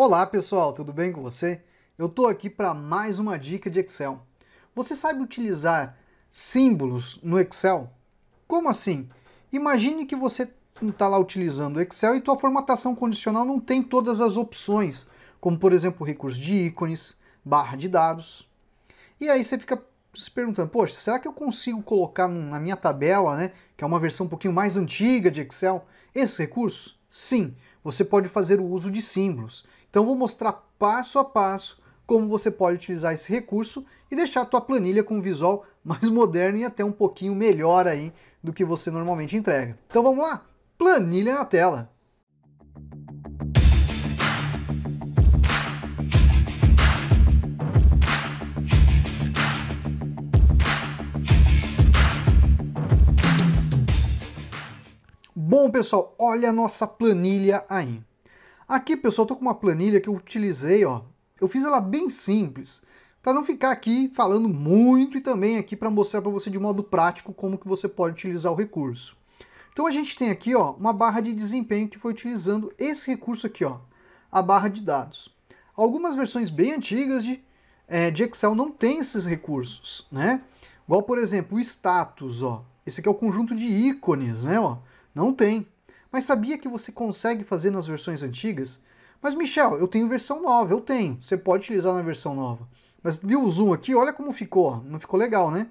Olá pessoal, tudo bem com você? Eu estou aqui para mais uma dica de Excel. Você sabe utilizar símbolos no Excel? Como assim? Imagine que você está lá utilizando o Excel e tua formatação condicional não tem todas as opções, como por exemplo recurso de ícones, barra de dados. E aí você fica se perguntando, poxa, será que eu consigo colocar na minha tabela, né, que é uma versão um pouquinho mais antiga de Excel, esse recurso? Sim, você pode fazer o uso de símbolos. Então vou mostrar passo a passo como você pode utilizar esse recurso e deixar a tua planilha com um visual mais moderno e até um pouquinho melhor aí do que você normalmente entrega. Então vamos lá? Planilha na tela! Bom pessoal, olha a nossa planilha aí. Aqui pessoal, eu tô com uma planilha que eu utilizei, ó. Eu fiz ela bem simples, para não ficar aqui falando muito e também aqui para mostrar para você de modo prático como que você pode utilizar o recurso. Então a gente tem aqui, ó, uma barra de desempenho que foi utilizando esse recurso aqui, ó, a barra de dados. Algumas versões bem antigas de Excel não tem esses recursos, né? Igual, por exemplo, o status, ó. Esse aqui é o conjunto de ícones, né, ó? Não tem. Mas sabia que você consegue fazer nas versões antigas? Mas, Michel, eu tenho versão nova, eu tenho. Você pode utilizar na versão nova. Mas viu o zoom aqui? Olha como ficou. Não ficou legal, né?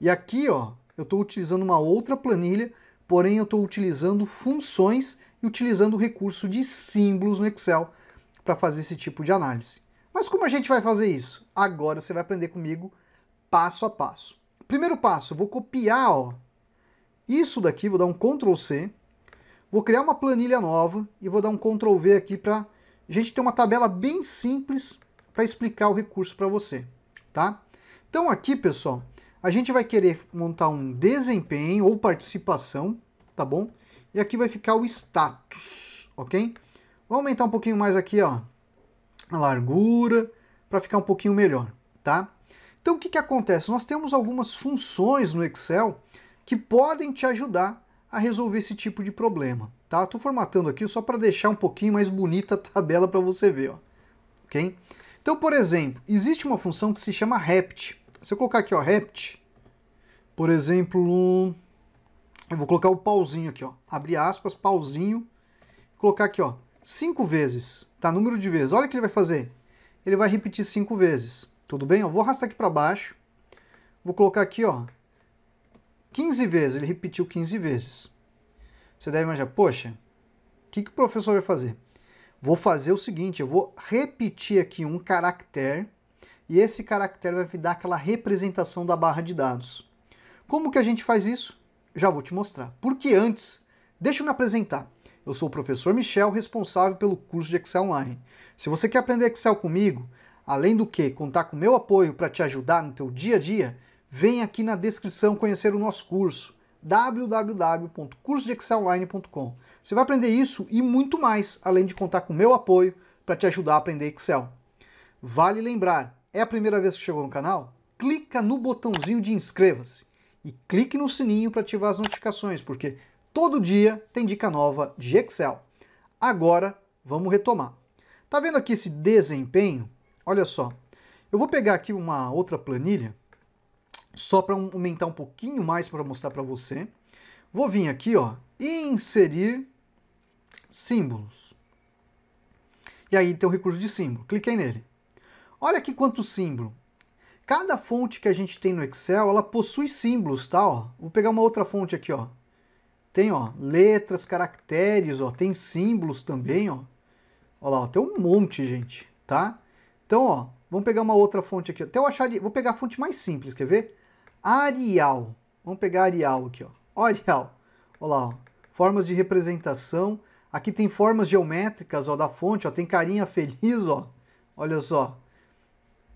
E aqui, ó, eu estou utilizando uma outra planilha, porém eu estou utilizando funções e utilizando o recurso de símbolos no Excel para fazer esse tipo de análise. Mas como a gente vai fazer isso? Agora você vai aprender comigo passo a passo. Primeiro passo, eu vou copiar, ó, isso daqui, vou dar um Ctrl C, vou criar uma planilha nova e vou dar um Ctrl V aqui para a gente tem uma tabela bem simples para explicar o recurso para você, tá? Então aqui, pessoal, a gente vai querer montar um desempenho ou participação, tá bom? E aqui vai ficar o status, ok? Vou aumentar um pouquinho mais aqui, ó, a largura, para ficar um pouquinho melhor, tá? Então o que que acontece? Nós temos algumas funções no Excel que podem te ajudar a resolver esse tipo de problema, tá? Estou formatando aqui só para deixar um pouquinho mais bonita a tabela para você ver, ó. Ok? Então, por exemplo, existe uma função que se chama Rept. Se eu colocar aqui, ó, Rept, por exemplo, eu vou colocar o pauzinho aqui, ó, abre aspas, pauzinho, colocar aqui, ó, 5 vezes, tá? Número de vezes. Olha o que ele vai fazer. Ele vai repetir 5 vezes, tudo bem? Eu vou arrastar aqui para baixo, vou colocar aqui, ó, 15 vezes, ele repetiu 15 vezes. Você deve imaginar, poxa, o que que o professor vai fazer? Vou fazer o seguinte, eu vou repetir aqui um caractere, e esse caractere vai dar aquela representação da barra de dados. Como que a gente faz isso? Já vou te mostrar. Porque antes, deixa eu me apresentar. Eu sou o professor Michel, responsável pelo curso de Excel Online. Se você quer aprender Excel comigo, além do que contar com o meu apoio para te ajudar no teu dia a dia, vem aqui na descrição conhecer o nosso curso, www.cursodeexcelonline.com. Você vai aprender isso e muito mais, além de contar com o meu apoio para te ajudar a aprender Excel. Vale lembrar, é a primeira vez que chegou no canal? Clica no botãozinho de inscreva-se e clique no sininho para ativar as notificações, porque todo dia tem dica nova de Excel. Agora, vamos retomar. Tá vendo aqui esse desempenho? Olha só, eu vou pegar aqui uma outra planilha, só para aumentar um pouquinho mais para mostrar para você. Vou vir aqui, ó, e inserir símbolos. E aí tem o recurso de símbolo. Cliquei nele. Olha aqui quanto símbolo. Cada fonte que a gente tem no Excel, ela possui símbolos, tá? Ó, vou pegar uma outra fonte aqui, ó. Tem, ó, letras, caracteres, ó, tem símbolos também, ó. Olha lá, ó, tem um monte, gente, tá? Então, ó, vamos pegar uma outra fonte aqui. Até eu achar, vou pegar a fonte mais simples, quer ver? Arial. Vamos pegar Arial aqui, ó. Ó, Arial. Olha lá, ó. Formas de representação. Aqui tem formas geométricas, ó, da fonte, ó. Tem carinha feliz, ó. Olha só.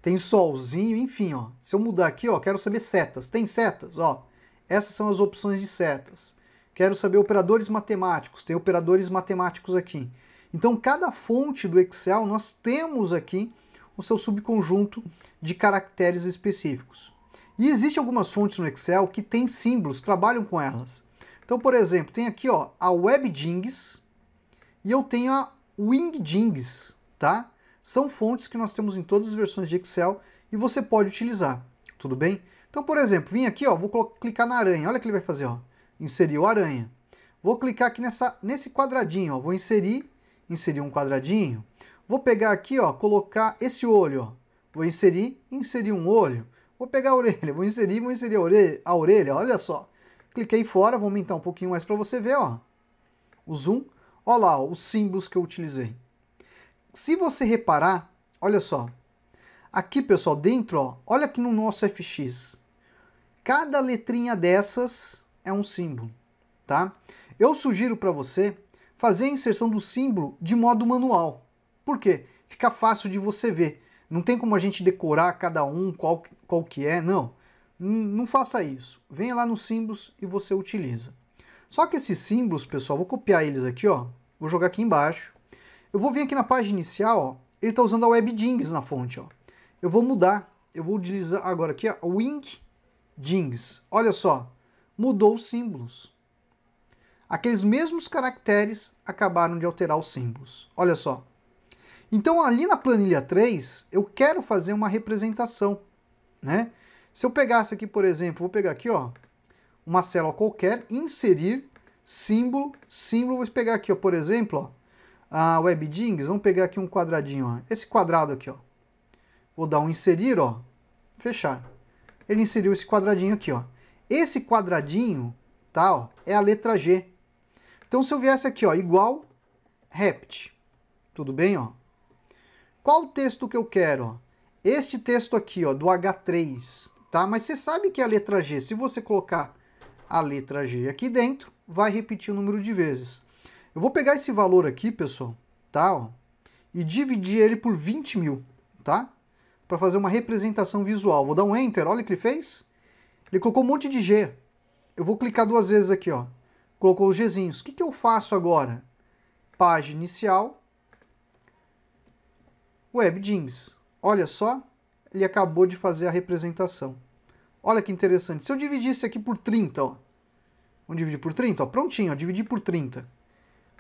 Tem solzinho, enfim, ó. Se eu mudar aqui, ó, quero saber setas. Tem setas, ó. Essas são as opções de setas. Quero saber operadores matemáticos. Tem operadores matemáticos aqui. Então, cada fonte do Excel, nós temos aqui o seu subconjunto de caracteres específicos. E existem algumas fontes no Excel que têm símbolos, trabalham com elas. Então, por exemplo, tem aqui, ó, a WebDings e eu tenho a Wingdings, tá? São fontes que nós temos em todas as versões de Excel e você pode utilizar, tudo bem? Então, por exemplo, vim aqui, ó, vou clicar na aranha, olha o que ele vai fazer, ó, inseriu a aranha. Vou clicar aqui nesse quadradinho, ó, vou inserir um quadradinho. Vou pegar aqui, ó, colocar esse olho, ó, vou inserir um olho. Vou pegar a orelha, vou inserir a orelha, olha só. Cliquei fora, vou aumentar um pouquinho mais para você ver, ó, o zoom. Olha lá, ó, os símbolos que eu utilizei. Se você reparar, olha só. Aqui, pessoal, dentro, ó, olha aqui no nosso FX. Cada letrinha dessas é um símbolo, tá? Eu sugiro para você fazer a inserção do símbolo de modo manual. Por quê? Fica fácil de você ver. Não tem como a gente decorar cada um, qual que é, não. Não faça isso. Venha lá nos símbolos e você utiliza. Só que esses símbolos, pessoal, vou copiar eles aqui, ó. Vou jogar aqui embaixo. Eu vou vir aqui na página inicial, ó. Ele está usando a WebDings na fonte, ó. Eu vou mudar. Eu vou utilizar agora aqui, ó, Wingdings. Olha só. Mudou os símbolos. Aqueles mesmos caracteres acabaram de alterar os símbolos. Olha só. Então, ali na planilha 3, eu quero fazer uma representação, né? Se eu pegasse aqui, por exemplo, vou pegar aqui, ó, uma célula qualquer, inserir, símbolo, vou pegar aqui, ó, por exemplo, ó, a WebDings, vamos pegar aqui um quadradinho, ó, esse quadrado aqui, ó, vou dar um inserir, ó, fechar, ele inseriu esse quadradinho aqui, ó, esse quadradinho, tá, ó, é a letra G, então se eu viesse aqui, ó, igual, Rept, tudo bem, ó, qual o texto que eu quero, ó, este texto aqui, ó, do H3, tá, mas você sabe que a letra G, se você colocar a letra G aqui dentro, vai repetir o número de vezes. Eu vou pegar esse valor aqui, pessoal, tá, ó, e dividir ele por 20.000, tá, para fazer uma representação visual. Vou dar um Enter, olha o que ele fez. Ele colocou um monte de G. Eu vou clicar duas vezes aqui, ó. Colocou os Gzinhos. O que que eu faço agora? Página inicial. WebDings. Olha só, ele acabou de fazer a representação. Olha que interessante. Se eu dividisse aqui por 30, ó. Vamos dividir por 30? Ó, prontinho, ó, dividi por 30.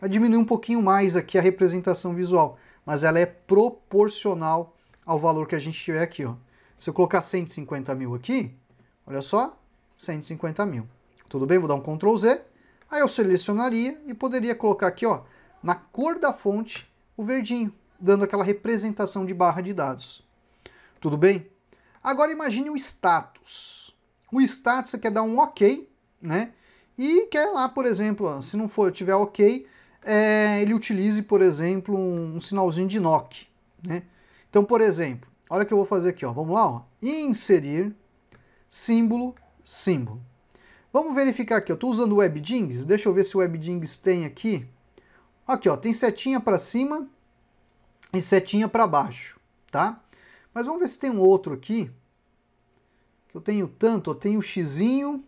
Vai diminuir um pouquinho mais aqui a representação visual, mas ela é proporcional ao valor que a gente tiver aqui, ó. Se eu colocar 150.000 aqui, olha só, 150.000. Tudo bem? Vou dar um Ctrl Z, aí eu selecionaria e poderia colocar aqui, ó, na cor da fonte, o verdinho, dando aquela representação de barra de dados. Tudo bem? Agora imagine o status. O status você quer dar um OK, né? E quer lá, por exemplo, se não for, tiver OK, ele utilize, por exemplo, um sinalzinho de knock, né? Então, por exemplo, olha o que eu vou fazer aqui, ó. Vamos lá, ó. Inserir, símbolo. Vamos verificar aqui, eu estou usando o WebDings, deixa eu ver se o WebDings tem aqui. Aqui, ó, tem setinha para cima e setinha para baixo, tá? Mas vamos ver se tem um outro aqui. Eu tenho tanto, eu tenho o xizinho.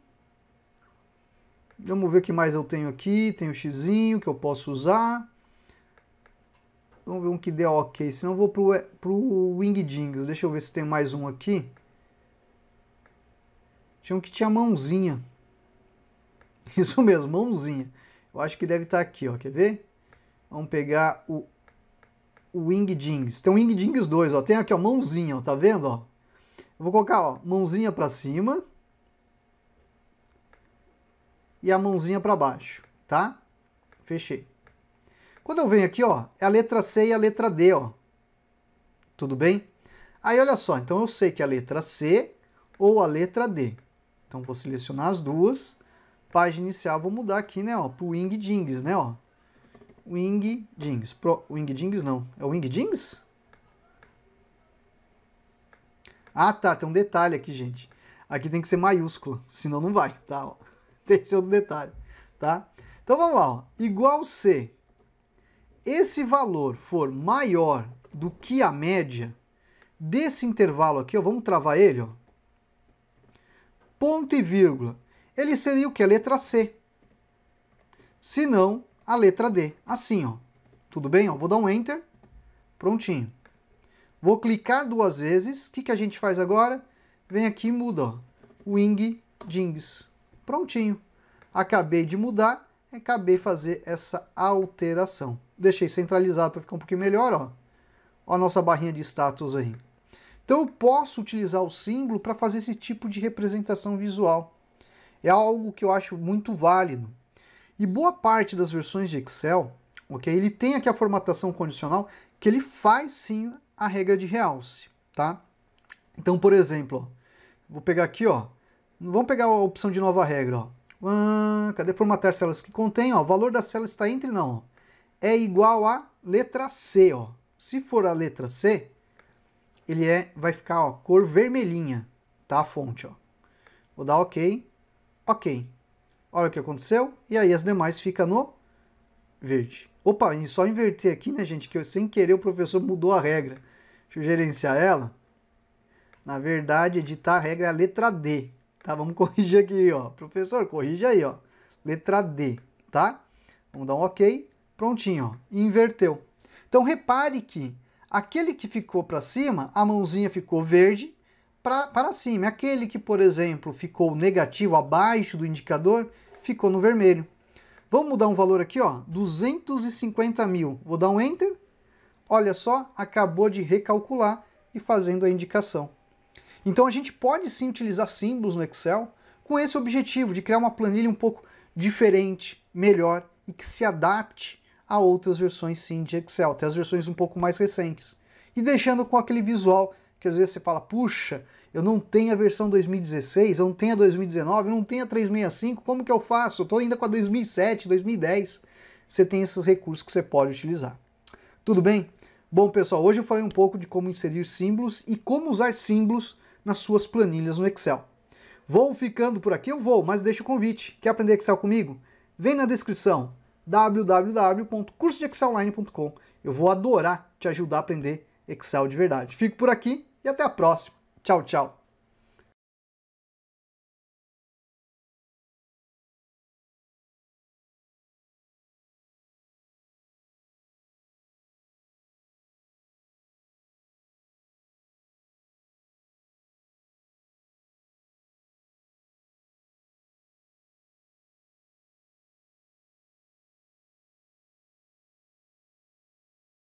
Vamos ver o que mais eu tenho aqui. Tenho o xizinho que eu posso usar. Vamos ver um que dê OK. Senão eu vou pro Wingdings. Deixa eu ver se tem mais um aqui. Tinha um que tinha mãozinha. Isso mesmo, mãozinha. Eu acho que deve estar aqui, ó. Quer ver? Vamos pegar o Wingdings. Tem o Wingdings 2, ó. Tem aqui, ó, mãozinha, ó. Tá vendo, ó? Eu vou colocar, ó, mãozinha pra cima e a mãozinha pra baixo, tá? Fechei. Quando eu venho aqui, ó, é a letra C e a letra D, ó. Tudo bem? Aí, olha só. Então, eu sei que é a letra C ou a letra D. Então, vou selecionar as duas. Página inicial, vou mudar aqui, né, ó, pro Wingdings, né, ó. Wingdings. Wingdings não. É o Wingdings? Ah, tá. Tem um detalhe aqui, gente. Aqui tem que ser maiúsculo, senão não vai, tá? Ó. Tem esse outro detalhe, tá? Então, vamos lá. Ó. Igual C. Esse valor for maior do que a média desse intervalo aqui, ó. Vamos travar ele, ó. Ponto e vírgula. Ele seria o que? A letra C. Se não... a letra D, assim, ó. Tudo bem? Ó, vou dar um Enter. Prontinho. Vou clicar duas vezes. O que a gente faz agora? Vem aqui e muda, ó. Wingdings. Prontinho. Acabei de mudar. Acabei de fazer essa alteração. Deixei centralizado para ficar um pouquinho melhor, ó. a nossa barrinha de status aí. Então eu posso utilizar o símbolo para fazer esse tipo de representação visual. É algo que eu acho muito válido. E boa parte das versões de Excel, okay, ele tem aqui a formatação condicional que ele faz sim a regra de realce, tá? Então, por exemplo, ó, vou pegar aqui, ó, vamos pegar a opção de nova regra, ó. Cadê formatar células que contém? Ó, o valor da célula está entre não, ó, é igual a letra C, ó. Se for a letra C, ele vai ficar, ó, cor vermelhinha, tá? A fonte, ó. Vou dar OK. OK. Olha o que aconteceu. E aí as demais ficam no verde. Opa, só inverter aqui, né, gente? Que eu, sem querer, o professor mudou a regra. Deixa eu gerenciar ela. Na verdade, editar a regra é a letra D. Tá? Vamos corrigir aqui, ó. Professor, corrige aí, ó. Letra D, tá? Vamos dar um OK. Prontinho, ó. Inverteu. Então, repare que aquele que ficou para cima, a mãozinha ficou verde para cima. Aquele que, por exemplo, ficou negativo abaixo do indicador, ficou no vermelho. Vamos mudar um valor aqui, ó, 250 mil. Vou dar um Enter. Olha só, acabou de recalcular e fazendo a indicação. Então a gente pode sim utilizar símbolos no Excel com esse objetivo de criar uma planilha um pouco diferente, melhor e que se adapte a outras versões sim de Excel, até as versões um pouco mais recentes. E deixando com aquele visual que às vezes você fala, puxa, eu não tenho a versão 2016, eu não tenho a 2019, eu não tenho a 365, como que eu faço? Eu estou ainda com a 2007, 2010. Você tem esses recursos que você pode utilizar. Tudo bem? Bom, pessoal, hoje eu falei um pouco de como inserir símbolos e como usar símbolos nas suas planilhas no Excel. Vou ficando por aqui, eu vou, mas deixa o convite. Quer aprender Excel comigo? Vem na descrição, www.cursodeexcelonline.com. Eu vou adorar te ajudar a aprender Excel de verdade. Fico por aqui e até a próxima. Tchau, tchau.